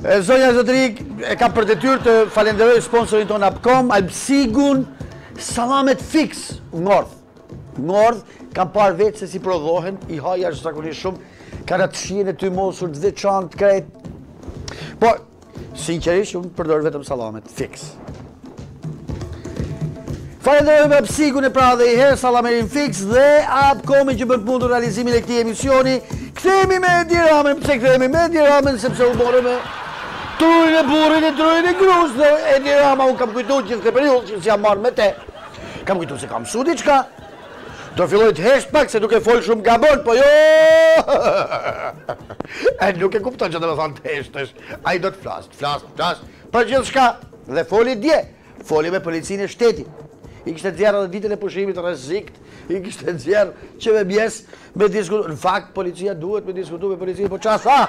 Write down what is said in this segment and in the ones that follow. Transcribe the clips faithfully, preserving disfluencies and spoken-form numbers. Zonja Zotëri, e kam për detyrë të falenderoj sponsorin ton Abcom, Albsigun, Sallamet Fix, ngordh. Ngordh, kam parë vetë se si prodhohen, i haj jashtëzakonisht shumë, kanë atë shijen e ty mosur, të veçantë, krejt. Po, sinqerisht, unë përdor vetëm Sallamet Fix. Falenderoj me Absigun e pra dhe i herë, Sallametin Fix dhe Abcomin që bën mundur realizimin e këtij emisioni. Kthehemi me Edi Ramën, pse kthehemi me Edi Ramën, sepse u morëm me Trurin e burin e trurin e grus dhe Edi Rama unë kam kujtu që të periull që si jam marrë me te. Kam kujtu se kam su diqka. Do filloj të hesht pak se duke fol shumë gabon, po jo. E nuk e kupton që të me thonë të heshtesh. A i do të flasë, të flasë, të flasë. Për gjithë shka dhe foli dje. Foli me policinë e shtetit. I kështë të zjerë dhe ditën e pushimit rrezikt. I kështë të zjerë që me bjes me diskutu. Në fakt, policia duhet me diskutu me policinë, po qas, ah!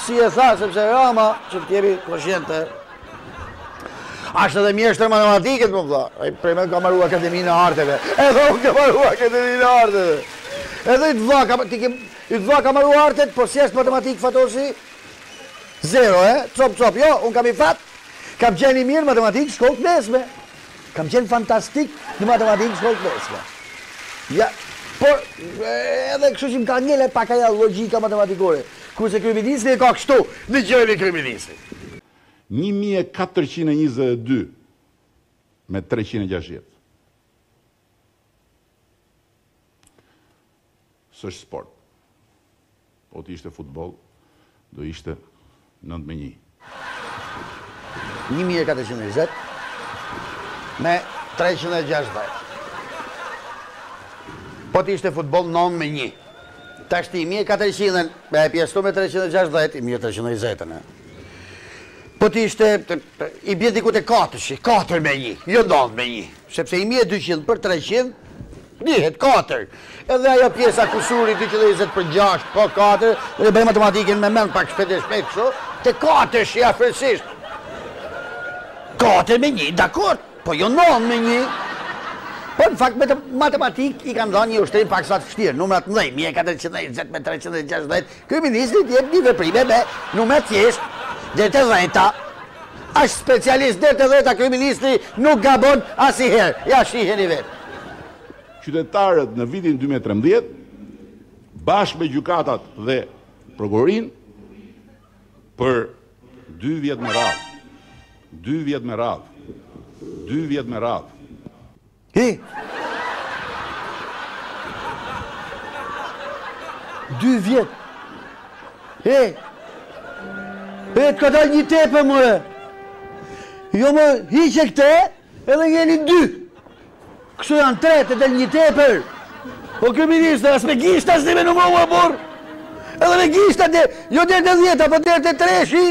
Si e tha, sepse Rama, që t'jemi koshiente, ashtë edhe mjeshtër matematiket, më tha. E prejme ka marru Akademinë Arteve. Edhe unë ka marru Akademinë Arteve. Edhe i të dha ka marru Artet, por si është matematikë fatosi, zero, e? Cop, cop, jo, unë kam i fatë. Kam qenë i mirë matematikë shkollë t'nesme. Kam qenë fantastikë në matematikë shkollë t'nesme. Ja, por, edhe kështu që më ka njële pakaja logika matematikore. Kurse kriministri e ka kështu, në gjërëve kriministri. një mijë e katërqind e njëzet e dy me treqind e gjashtëdhjetë. Së është sport. Po të ishte futbol, do ishte nëntë me një. një mijë e katërqind e njëzet me treqind e gjashtëdhjetë. Po të ishte futbol nëntë me një. Tashti, një mijë e katërqind, e pjestu me treqind e gjashtëdhjetë, një mijë e treqind e njëzet. Po ti ishte, i bje dikut e katërqind, katër me një, jo nëntë me një. Sepse një mijë e dyqind për treqind, dihet katër. Edhe ajo pjesa kusuri, dyqind e njëzet për gjashtë, po katër, dhe bëj matematikin me men pak shpete shpete kështu, te katërqind i afërsisht. katër me një, dakor, po jo nëntë me një. Po, në fakt, me matematik i kam dhanë një ushtrim pak sa të fështirë, numrat nëndhej, një mijë e katërqind e njëzet me treqind e gjashtëdhjetë, kriministrit jep një veprime me numrat thjesht, dhe të dhejta, ashtë specialist dhe të dhejta, kriministri nuk gabon asiherë, ja shihen i vetë. Qytetarët në vitin dy mijë e trembëdhjetë, bashkë me gjykatat dhe prokurorin, për dy vjetë me radhë, dy vjetë me radhë, dy vjetë me radhë, Hi! Dy vjetë! Hi! E të këta një tepe, mëre! Jo më hiqe këte, edhe njeni dy! Kështu janë tretë, edhe një teper! Po kriministër, asë me gishtë asë nime në më më burë! Edhe me gishtë atë, jo dhe të dhjetë, apo dhe të treshi,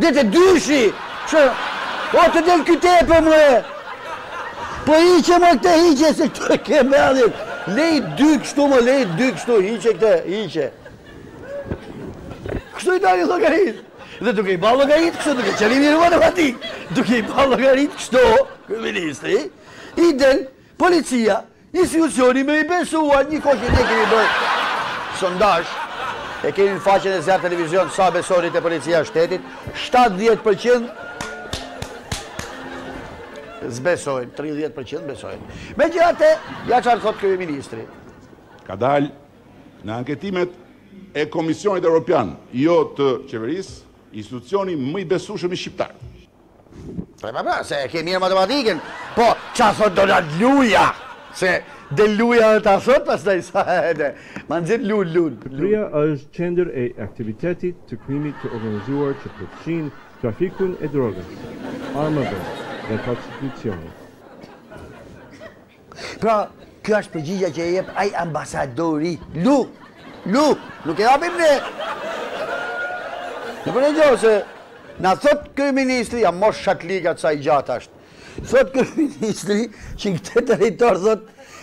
dhe të dyshi! Kështu, o të dhe këtë tepe, mëre! Po hiqe më këte hiqe, se këtu e kemë adhjën. Lej dy kështu më, lej dy kështu, hiqe këte, hiqe. Kështu i tani logarit. Dhe duke i balë logarit, kështu duke qëllimi në matematik. Duke i balë logarit, kështu, ministri, i del policia, institucioni me i besuar, një kohë që ne kemi bërë sondazh, e kemi në faqen e zjarë televizion, sa besonit e policia shtetit, shtatëdhjetë përqind, zbesojnë, tridhjetë përqind besojnë. Me gjithate, ja qarë thotë kërë ministri. Ka dalë në anketimet e Komisionit Europian, jo të qeveris, institucioni më i besushëm i shqiptarë. Pra, pra, pra, se ke mirë matematikin, po, qa thotë do në luja, se dhe luja dhe ta thotë pas da i sa edhe, ma nëzit lunë, lunë. Luja është qendër e aktivitetit të krimit të organizuar që përfshin trafikun e drogën, armëve, dhe konstitucionit. Pra, kjo është përgjigja që e jep aj ambasadori. Lu! Lu! Nuk e apim ne! Në përne gjohë se, na thot kërë ministri, a mos shatlikat sa i gjatë ashtë, thot kërë ministri që në këtë teritor thot,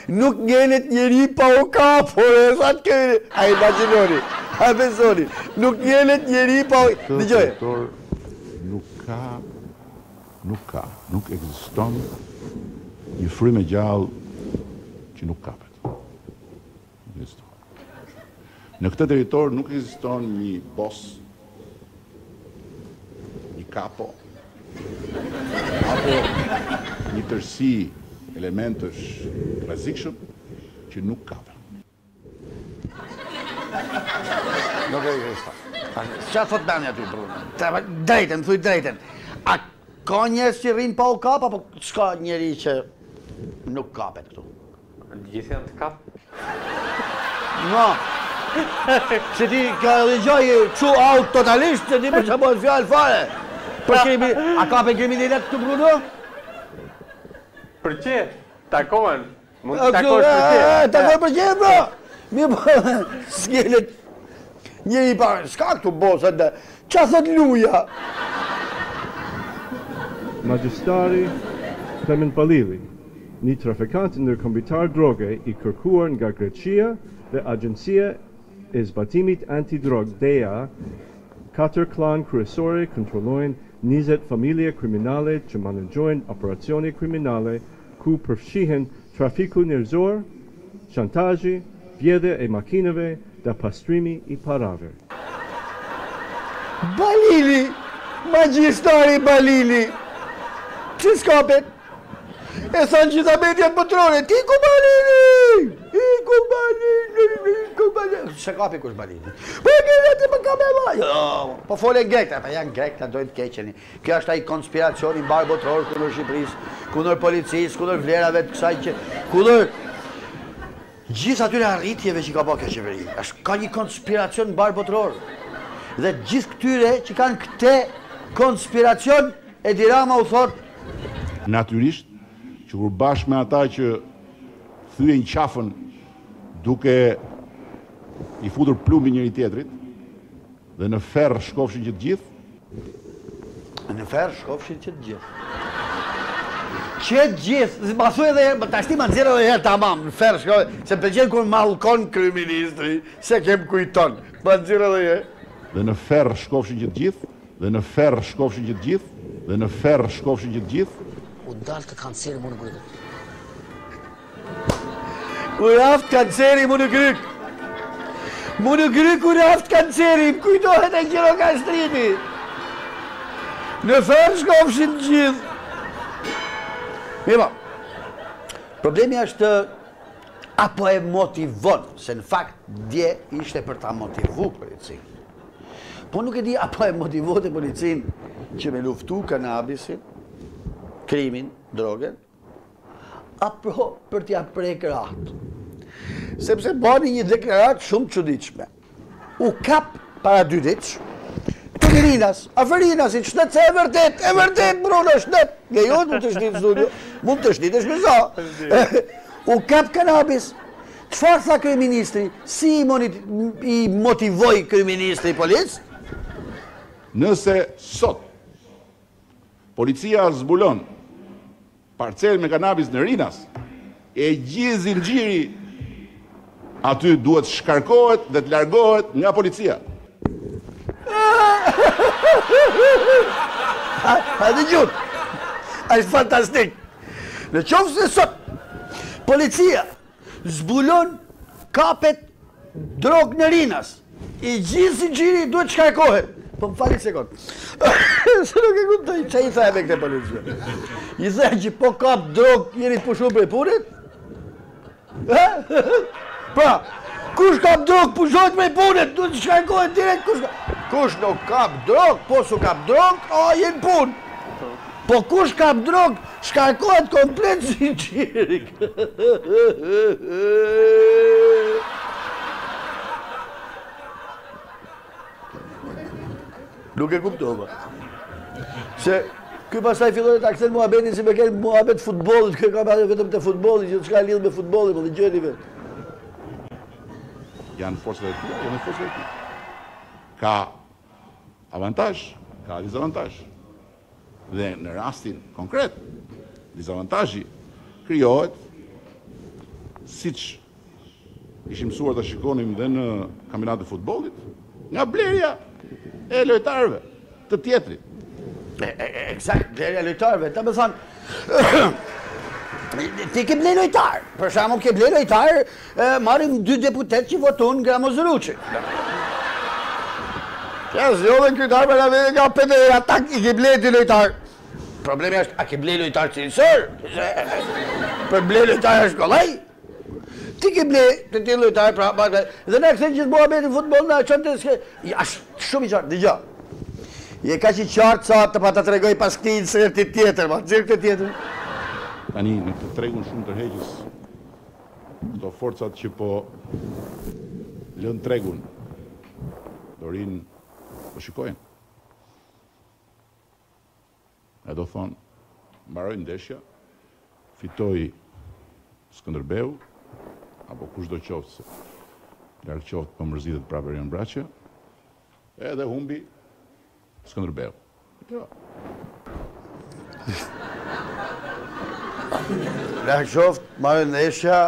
nuk ngenet njeri pa u kapore, thot kërë, a i bacinori, a i besoni, nuk ngenet njeri pa u... Këtë teritor nuk ka... Nuk ka, nuk ekziston një frymë e gjallë që nuk kapet. Në këtë teritor nuk ekziston një bos kapo, apo një tërësi elementësh rrezikshëm që nuk ka. Nuk e gjeta. Çfarë thot Dani aty, Bruno? Drejtën, thuj drejtën. A ka njerëz që rrin pa u kap, apo s'ka njeri që nuk kapet këtu? Gjithë janë të kap. No. Se ti ka dëgjoj çu out totalisht, se ti më çabon fjalë fare. Për krimi, a kapet kriminalët këtu, Bruno? Për çe? Takohen. Mund të takosh për çe. Takohen për çe, bro. Mi po, s'gjelet njëri parë, s'ka këtu bosët dhe, qa thot luja? Magjistari Klemen Palili, një trafikant ndërkombëtar droge I kërkuar nga Greqia dhe Agjencia e Zbatimit Antidrog DEA, katër klan kryesore kontrollojnë njëzet familje kriminale që managjojnë operacione kriminale ku përfshihen trafiku njerëzor, shantazhi, vjedhja e makinave dhe pastrimi I parave. Balili! Magjistari Balili! Që s'kapet? E sanë që zabet janë pëtrone, ti ku Balili! I ku Balili! I ku Balili! Shë kapi kush Balili? Po e grekët e për kamela! Po fole grekët, e janë grekët, në dojnë të keqeni. Kjo është ai konspiracioni barë botrorë kundër Shqipërisë, kundër policisë, kundër vlerave të kësaj që... kundër... Gjithë atyre arritjeve që ka po kjo qeveri, ka një konspiracion në barë botëror. Dhe gjithë këtyre që kanë këte konspiracion, Edi Rama u thot. Natyrisht, që kur bashkë me ata që thyen qafën duke I futur plumbi njëri tjetrit, dhe në ferë shkofshin që të gjithë. Në ferë shkofshin që të gjithë. Qëtë gjithë, ma thuj edhe, ta shtima nëzirë edhe herë tamam, në ferë shkove, se përgjën kur malkon kriministri, se kem kujton, ma nëzirë edhe herë. Dhe në ferë shkofshin që të gjithë, dhe në ferë shkofshin që të gjithë, dhe në ferë shkofshin që të gjithë. U dalë të kanceri mu në grykë. U raftë kanceri mu në grykë. Mu në grykë u raftë kanceri, më kujtohet e gjero kastrimi. Në ferë shkofshin të gjithë. Mima, problemi është apo e motivon, se në fakt dje ishte për ta motivu policin. Po nuk e di apo e motivon të policin që me luftu kanabisin, krimin, drogen, apo për t'ja prek rahat. Sepse bani një deklarat shumë çuditshme. U kap para dy ditësh, Averinas, Averinas, I qëtët se e vërtet, e vërtet, Bruno, qëtët. Gejot, mund të shtit në studio, mund të shtit e shkëza. U kap kanabis, qëfar tha kryeministri, si I motivoj kryeministri policë? Nëse sot, policia zbulon parcel me kanabis në Rinas, e gjizin gjiri, aty duhet shkarkohet dhe të largohet nga policia. A dhe gjutë, a është fantastik. Në qovës dhe sot, policia zbulon kapet drogë në Rinas. I gjithë si gjiri duhet shkarkohet. Po më fali sekundë. Se nuk e kuptoj që I thaje me këte policia. I thaje që po kap drogë jeri të pushu për e punit? Pra, kush kap drogë pushojt për e punit, duhet shkarkohet direkt kush kap. Kush nuk kap drog, po su kap drog, a jenë pun. Po kush kap drog, shkarkohet komplet si qirik. Nuk e kuptova. Se, këj pasaj fillon e taksen muhabetin si me kërë muhabet futbolit, këj ka pasaj vetëm të futbolit, që të shka lidhë me futbolit, po dhe gjeni vetë. Janë forësve të tira, janë forësve të tira. Ka avantaj, ka dizavantaj. Dhe në rastin konkret, dizavantajji kryohet si që ishim suar të shikonim dhe në kampionat të futbolit, nga blerja e lojtarve të tjetrit. Eksakt, blerja e lojtarve, ta me thanë, ti ke ble lojtar, për shamon ke ble lojtar, marim dy deputet që votun nga Mozuruqi. Qes, jo dhe krytar për nga nga pete atak I ke blej ti lojtar. Problemi është, a ke blej lojtar cilësor? Për blej lojtar është kolaj. Ti ke blej të ti lojtar pra bakle. Dhe ne këthin që të boha beti futbol në qënë të s'ke... Ashtë shumë I qartë, digja. Je ka që I qartë sa të pa të tregoj pas këti I nësër të tjetër, ma të zirë këtë tjetër. Tani, në të tregun shumë tërhegjës, do forcat që po lën tregun, do rinë, po shikojnë. E do thonë, mbarojnë ndeshja, fitoj Skënderbeu, apo kush do qoftë se, larkë qoftë për mërzitet prapër janë braqja, edhe humbi Skënderbeu. Jo. Larkë qoftë, marojnë ndeshja,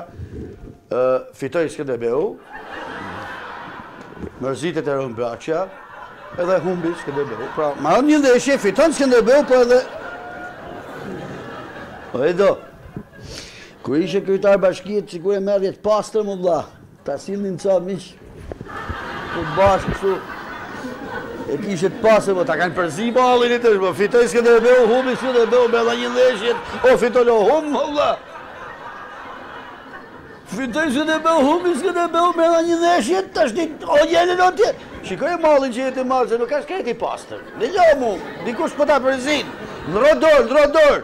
fitoj Skënderbeu, mërzitet e rëmë braqja, edhe humbi Skënderbeu. Pra, marrën një ndeshje, fiton Skënderbeu, po edhe... O Edo, kur ishe kryetar bashkiet, që kur e merrje të pastër, më vëlla, ta sillnin ca miq, të bashkë kështu, e kishe të pastër, më ta kanë përzi ballin I tësh, më fitoj Skënderbeu, humbi Skënderbeu, me edhe një ndeshje, o fitoj o humb, më vëlla. Fitoj Skënderbeu, humbi Skënderbeu, me edhe një ndeshje, tash ti o gjenin o tjetë. Shikoj e malin që jetë I malë, se nuk është kreti pastër. Dhe jo mu, dikush përta përëzin. Në rodor, në rodor.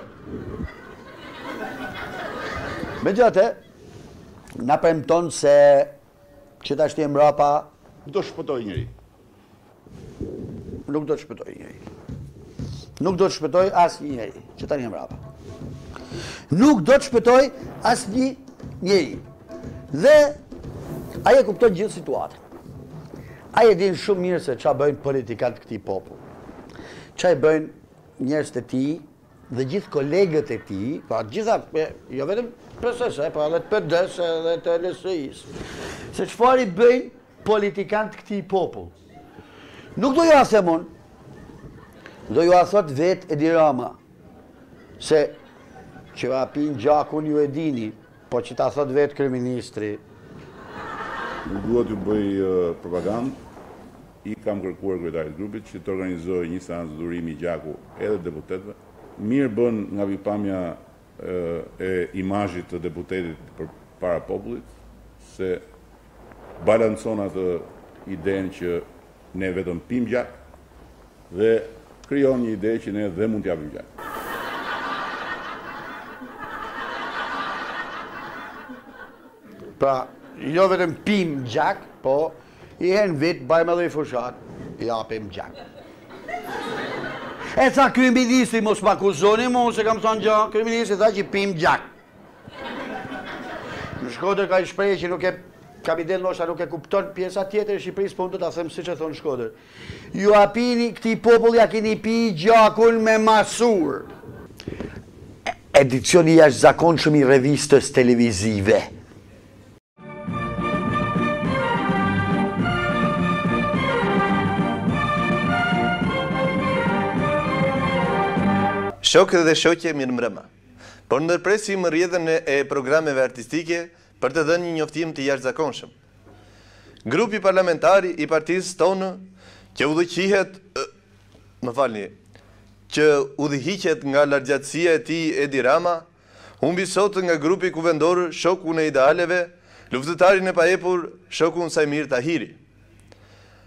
Me gjate, na premton se që ta shtim rapa... Do shpëtoj njëri. Nuk do të shpëtoj njëri. Nuk do të shpëtoj asë njëri, që ta shtim rapa. Nuk do të shpëtoj asë një njëri. Dhe aje kuptoj gjithë situatën. Aje din shumë mirë se qa bëjnë politikatë këti popu. Qa I bëjnë njerës të ti dhe gjithë kolegët e ti, pra gjitha, jo vetëm përsese, pra dhe të përdese dhe të lësëjisë, se qëfar I bëjnë politikatë këti popu. Nuk do ju asemon, do ju asot vetë Edi Rama, se që apin gjakun ju e dini, po që ta asot vetë kryeministri, Nuk duhet ju bëj propagandë, I kam kërkuar kryetarit grupit që të organizoj një seancë durimi gjaku edhe deputetëve. Mirë bën nga vipamja e imazhit të deputetit për para popullit, se balancon atë idenë që ne vetëm pim gjak dhe krijon një ide që ne dhe mund t'ja pim gjak. Pra, Jo vetëm pim gjak, po I hen vit, bajmë edhe I fushat, japim gjak. E ca kryeministri mos më akuzoni mu, se kam thonë gjak, kryeministri tha që pim gjak. Në Shkodër ka I shprehje që nuk e, kapiten Nosha nuk e kupton pjesa tjetër e Shqipërisë, po unë do ta them siç e thon Shkodër. Ju apini këtij populli ja keni pi gjakun me masur. Edicioni I jashtëzakonshëm I revistës televizive. Shokët dhe shokje mirë mbrëma, por ndërpresim rrjedhën e programeve artistike për të dhënë një njoftim të jashtëzakonshëm. Grupi parlamentari I partisë tonë që udhëhiqet, më falni, që udhëhiqet nga largjatësia e tij Edi Rama, humbi sot nga grupi kuvendor shokun e idealeve, luftëtarin e pahepur shokun Saimir Tahiri.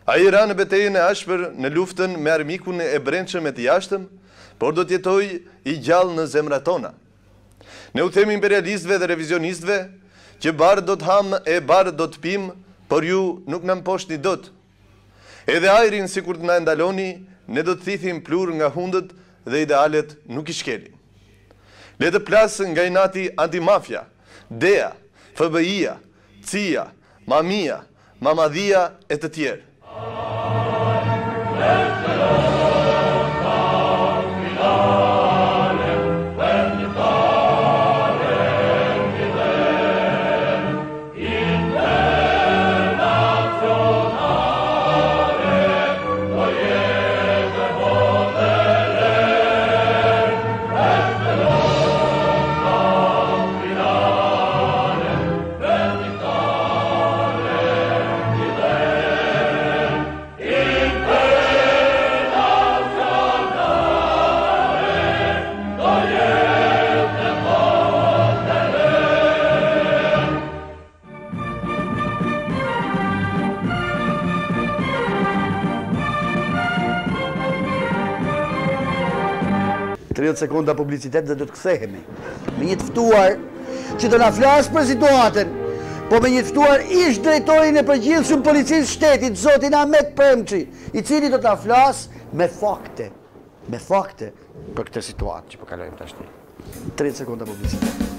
Ai ra në betejën e ashpër në luftën me armikun e brendshëm e të jashtëm, por do tjetoj I gjallë në zemra tona. Ne u themi imperialistve dhe revizionistve, që barë do të hamë e barë do të pimë, por ju nuk në mposhni dot. Edhe ajrin si kur të na ndaloni, ne do të thithim plur nga hundët dhe idealet nuk I shkeli. Le të plasë nga inati antimafia, DEA, F B I-a, CIA, Mamia, Mamadhia e të tjerë. Yeah. tridhjetë sekonda publicitet dhe do të kthehemi. Me një të ftuar që do na flasë për situatën, po me një të ftuar ish drejtorin e përgjithshëm policisë shtetit, zotin Ahmed Premçi, i cili do ta flasë me fakte, me fakte për këtë situatë që po kalojmë tashmë. tridhjetë sekonda publicitet.